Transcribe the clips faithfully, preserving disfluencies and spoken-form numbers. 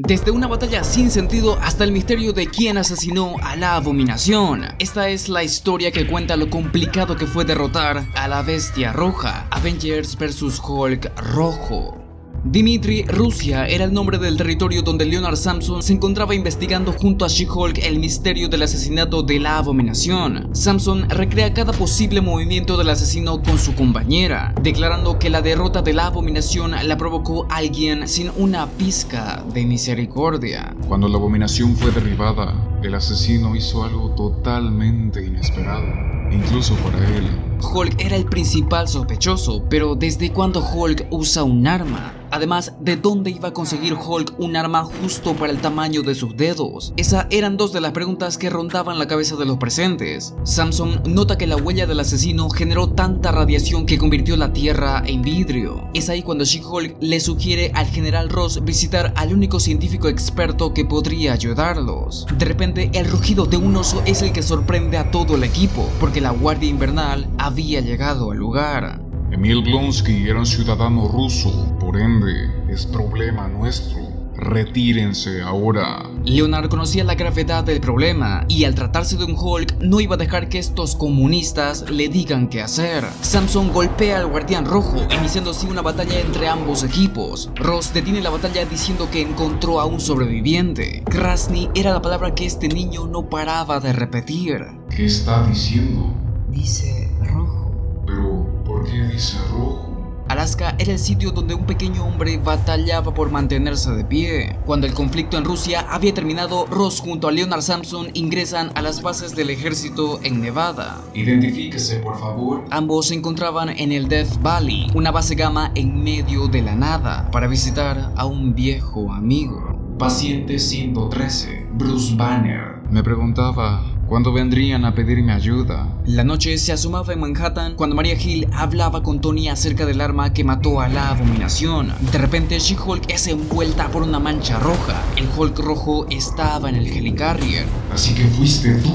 Desde una batalla sin sentido hasta el misterio de quién asesinó a la Abominación. Esta es la historia que cuenta lo complicado que fue derrotar a la Bestia Roja. Avengers versus Hulk Rojo. Dimitri, Rusia, era el nombre del territorio donde Leonard Samson se encontraba investigando junto a She-Hulk el misterio del asesinato de la Abominación. Samson recrea cada posible movimiento del asesino con su compañera, declarando que la derrota de la Abominación la provocó alguien sin una pizca de misericordia. Cuando la Abominación fue derribada, el asesino hizo algo totalmente inesperado. Incluso para él. Hulk era el principal sospechoso, pero ¿desde cuándo Hulk usa un arma? Además, ¿de dónde iba a conseguir Hulk un arma justo para el tamaño de sus dedos? Esas eran dos de las preguntas que rondaban la cabeza de los presentes. Samson nota que la huella del asesino generó tanta radiación que convirtió la Tierra en vidrio. Es ahí cuando She-Hulk le sugiere al general Ross visitar al único científico experto que podría ayudarlos. De repente, el rugido de un oso es el que sorprende a todo el equipo, porque la Guardia Invernal había llegado al lugar. Emil Blonsky era un ciudadano ruso, por ende, es problema nuestro. Retírense ahora. Leonard conocía la gravedad del problema y al tratarse de un Hulk no iba a dejar que estos comunistas le digan qué hacer. Samson golpea al Guardián Rojo, iniciando así una batalla entre ambos equipos. Ross detiene la batalla diciendo que encontró a un sobreviviente. Krasny era la palabra que este niño no paraba de repetir. ¿Qué está diciendo? Dice rojo. Pero, ¿por qué dice rojo? Alaska era el sitio donde un pequeño hombre batallaba por mantenerse de pie. Cuando el conflicto en Rusia había terminado, Ross junto a Leonard Samson ingresan a las bases del ejército en Nevada. Identifíquese, por favor. Ambos se encontraban en el Death Valley, una base gamma en medio de la nada, para visitar a un viejo amigo. Paciente ciento trece, Bruce Banner. Me preguntaba, ¿cuándo vendrían a pedirme ayuda? La noche se asomaba en Manhattan cuando María Hill hablaba con Tony acerca del arma que mató a la Abominación. De repente, She-Hulk es envuelta por una mancha roja. El Hulk rojo estaba en el Helicarrier. Así que fuiste tú.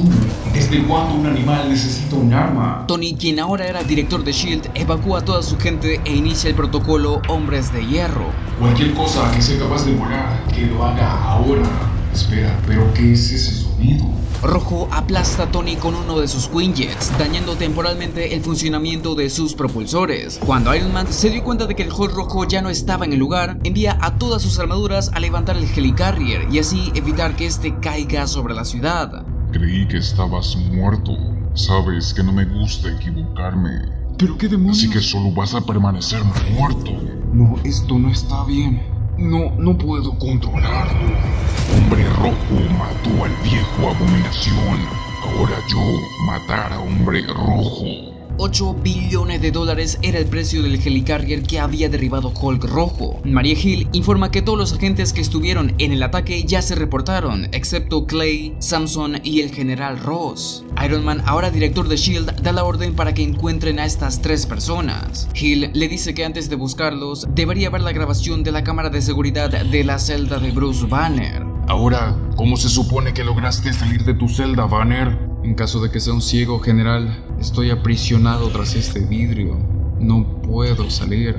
¿Desde cuándo un animal necesita un arma? Tony, quien ahora era director de SHIELD, evacúa a toda su gente e inicia el protocolo Hombres de Hierro. Cualquier cosa que sea capaz de volar, que lo haga ahora. Espera, ¿pero qué es ese sonido? Rojo aplasta a Tony con uno de sus Quinjets, dañando temporalmente el funcionamiento de sus propulsores. Cuando Iron Man se dio cuenta de que el Hulk rojo ya no estaba en el lugar, envía a todas sus armaduras a levantar el Helicarrier y así evitar que este caiga sobre la ciudad. Creí que estabas muerto. Sabes que no me gusta equivocarme. ¿Pero qué demonios? Así que solo vas a permanecer muerto. No, esto no está bien. No, no puedo controlarlo. Hombre Rojo mató al viejo Abominación. Ahora yo matar a Hombre Rojo. ocho billones de dólares era el precio del Helicarrier que había derribado Hulk Rojo. María Hill informa que todos los agentes que estuvieron en el ataque ya se reportaron, excepto Clay, Samson y el general Ross. Iron Man, ahora director de SHIELD, da la orden para que encuentren a estas tres personas. Hill le dice que antes de buscarlos, debería ver la grabación de la cámara de seguridad de la celda de Bruce Banner. Ahora, ¿cómo se supone que lograste salir de tu celda, Banner? En caso de que sea un ciego, general, estoy aprisionado tras este vidrio. No puedo salir.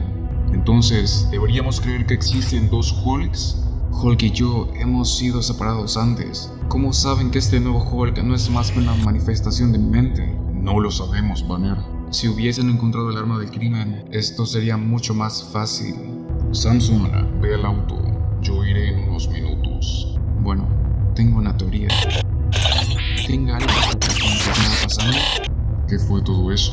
Entonces, ¿deberíamos creer que existen dos Hulks? Hulk y yo hemos sido separados antes. ¿Cómo saben que este nuevo Hulk no es más que una manifestación de mi mente? No lo sabemos, Banner. Si hubiesen encontrado el arma del crimen, esto sería mucho más fácil. Samson, ve al auto. Yo iré en unos minutos. Bueno, tengo una teoría. Tenga algo que ver con lo que estaba pasando. ¿Qué fue todo eso?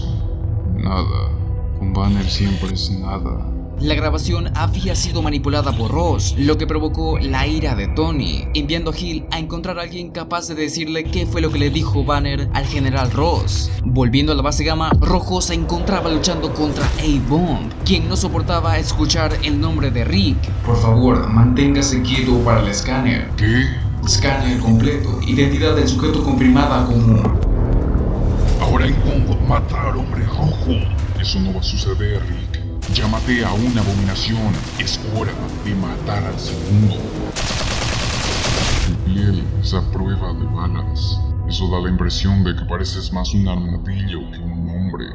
Nada. Con Banner siempre es nada. La grabación había sido manipulada por Ross, lo que provocó la ira de Tony, enviando a Hill a encontrar a alguien capaz de decirle qué fue lo que le dijo Banner al general Ross. Volviendo a la base gamma, Rojo se encontraba luchando contra A-Bomb, quien no soportaba escuchar el nombre de Rick. Por favor, manténgase quieto para el escáner. ¿Qué? Escáner completo, identidad del sujeto confirmada como... Ahora impongo matar al Hombre Rojo. Eso no va a suceder, Rick. Ya maté a una Abominación. Es hora de matar al segundo. Tu piel es a prueba de balas. Eso da la impresión de que pareces más un armadillo que un hombre.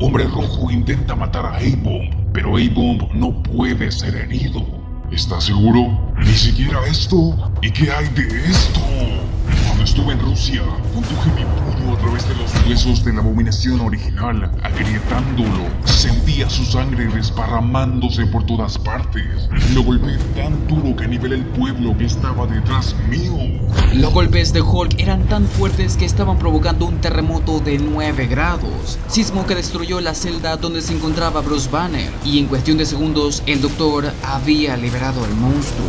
Hombre Rojo intenta matar a A-Bomb, pero A-Bomb no puede ser herido. ¿Estás seguro? Ni siquiera esto. ¿Y qué hay de esto? Cuando estuve en Rusia, conduje mi puño a través de los huesos de la abominación original, agrietándolo. Sentía su sangre desparramándose por todas partes. Lo golpeé tan duro que anivelé el pueblo que estaba detrás mío. Los golpes de Hulk eran tan fuertes que estaban provocando un terremoto de nueve grados, sismo que destruyó la celda donde se encontraba Bruce Banner, y en cuestión de segundos el doctor había liberado al monstruo.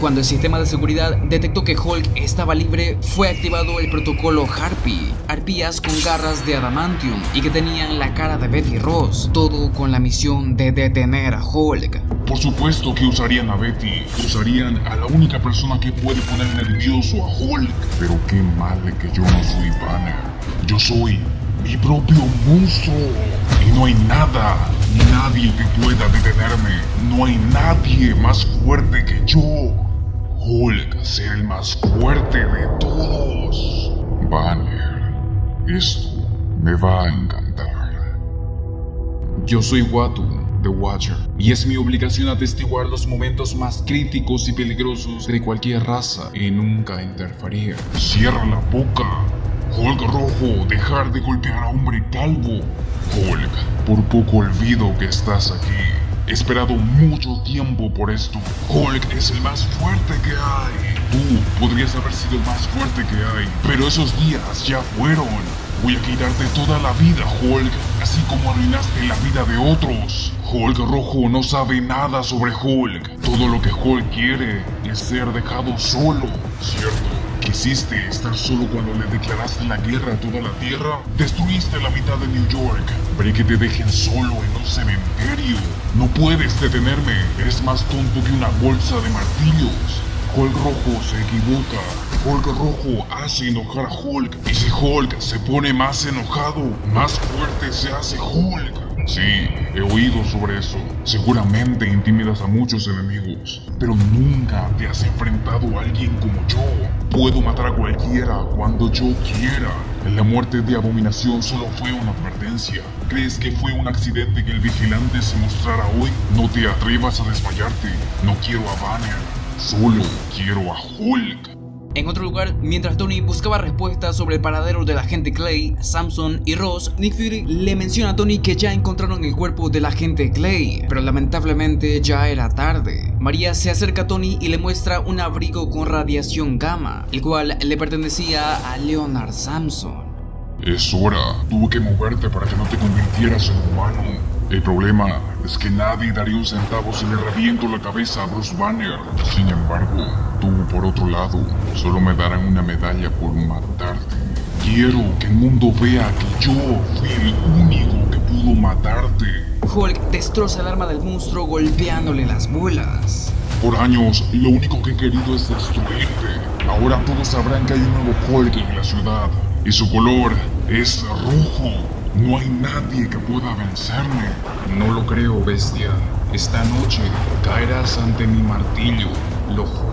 Cuando el sistema de seguridad detectó que Hulk estaba libre, fue activado el protocolo Harpy, arpías con garras de adamantium y que tenían la cara de Betty Ross, todo con la misión de detener a Hulk. Por supuesto que usarían a Betty, usarían a la única persona que puede poner nervioso a Hulk. Pero qué mal que yo no soy Banner, yo soy mi propio monstruo y no hay nada. Nadie que pueda detenerme. No hay nadie más fuerte que yo. Hulk será el más fuerte de todos. Banner, esto me va a encantar. Yo soy Watum, The Watcher, y es mi obligación atestiguar los momentos más críticos y peligrosos de cualquier raza y nunca interferir. Cierra la boca. Hulk Rojo, dejar de golpear a hombre calvo. Hulk, por poco olvido que estás aquí. He esperado mucho tiempo por esto. Hulk es el más fuerte que hay. Tú podrías haber sido el más fuerte que hay, pero esos días ya fueron. Voy a quitarte toda la vida, Hulk, así como arruinaste la vida de otros. Hulk Rojo no sabe nada sobre Hulk. Todo lo que Hulk quiere es ser dejado solo, ¿cierto? Quisiste estar solo cuando le declaraste la guerra a toda la tierra. Destruiste la mitad de New York. Veré que te dejen solo en un cementerio. No puedes detenerme. Eres más tonto que una bolsa de martillos. Hulk Rojo se equivoca. Hulk Rojo hace enojar a Hulk. Y si Hulk se pone más enojado, más fuerte se hace Hulk. Sí, he oído sobre eso. Seguramente intimidas a muchos enemigos, pero nunca te has enfrentado a alguien como yo. Puedo matar a cualquiera cuando yo quiera. La muerte de Abominación solo fue una advertencia. ¿Crees que fue un accidente que el vigilante se mostrara hoy? No te atrevas a desmayarte. No quiero a Banner, solo quiero a Hulk. En otro lugar, mientras Tony buscaba respuestas sobre el paradero del agente Clay, Samson y Ross, Nick Fury le menciona a Tony que ya encontraron el cuerpo del agente Clay, pero lamentablemente ya era tarde. María se acerca a Tony y le muestra un abrigo con radiación gamma, el cual le pertenecía a Leonard Samson. Es hora, tuve que moverte para que no te convirtieras en humano. El problema es que nadie daría un centavo si le reviento la cabeza a Bruce Banner. Sin embargo, tú, por otro lado, solo me darán una medalla por matarte. Quiero que el mundo vea que yo fui el único que pudo matarte. Hulk destroza el arma del monstruo golpeándole las bolas. Por años, lo único que he querido es destruirte. Ahora todos sabrán que hay un nuevo Hulk en la ciudad. Y su color es rojo. No hay nadie que pueda vencerme. No lo creo, bestia. Esta noche caerás ante mi martillo. Lo